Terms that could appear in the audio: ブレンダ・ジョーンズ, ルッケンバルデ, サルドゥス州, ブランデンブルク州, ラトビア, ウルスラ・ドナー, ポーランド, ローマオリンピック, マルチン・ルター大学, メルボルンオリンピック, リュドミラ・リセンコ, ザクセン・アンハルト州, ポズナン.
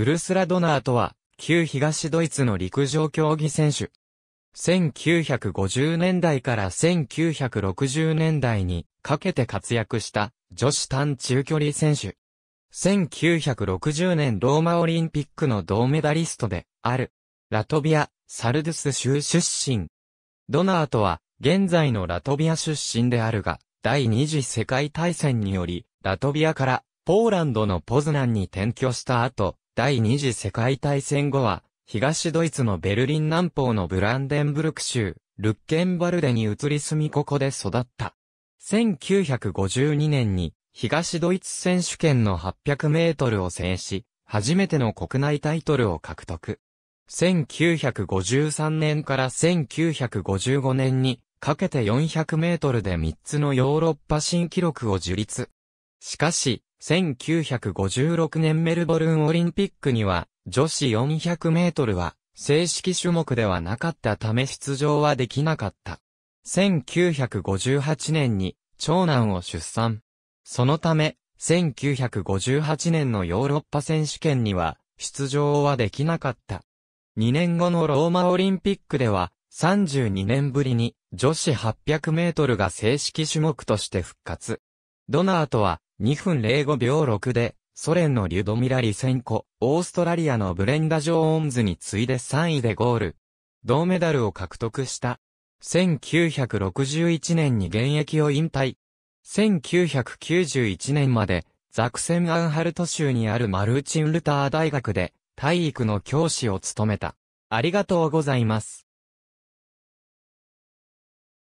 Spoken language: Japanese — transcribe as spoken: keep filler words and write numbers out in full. ウルスラ・ドナーとは、旧東ドイツの陸上競技選手。せんきゅうひゃくごじゅうねんだいからせんきゅうひゃくろくじゅうねんだいにかけて活躍した女子短中距離選手。せんきゅうひゃくろくじゅうねんローマオリンピックの銅メダリストである。ラトビア、サルドゥス州出身。ドナーとは、現在のラトビア出身であるが、第二次世界大戦により、ラトビアからポーランドのポズナンに転居した後、第二次世界大戦後は、東ドイツのベルリン南方のブランデンブルク州、ルッケンバルデに移り住みここで育った。せんきゅうひゃくごじゅうにねんに、東ドイツ選手権のはっぴゃくメートルを制し、初めての国内タイトルを獲得。せんきゅうひゃくごじゅうさんねんからせんきゅうひゃくごじゅうごねんにかけてよんひゃくメートルでみっつのヨーロッパ新記録を樹立。しかし、せんきゅうひゃくごじゅうろくねんメルボルンオリンピックには女子よんひゃくメートルは正式種目ではなかったため出場はできなかった。せんきゅうひゃくごじゅうはちねんに長男を出産。そのため、せんきゅうひゃくごじゅうはちねんのヨーロッパ選手権には出場はできなかった。にねんごのローマオリンピックではさんじゅうにねんぶりに女子はっぴゃくメートルが正式種目として復活。ドナーとはにふんれいごびょうろくでソ連のリュドミラ・リセンコ、オーストラリアのブレンダ・ジョーンズに次いでさんいでゴール。銅メダルを獲得した。せんきゅうひゃくろくじゅういちねんに現役を引退。せんきゅうひゃくきゅうじゅういちねんまでザクセン・アンハルト州にあるマルーチン・ルター大学で体育の教師を務めた。ありがとうございます。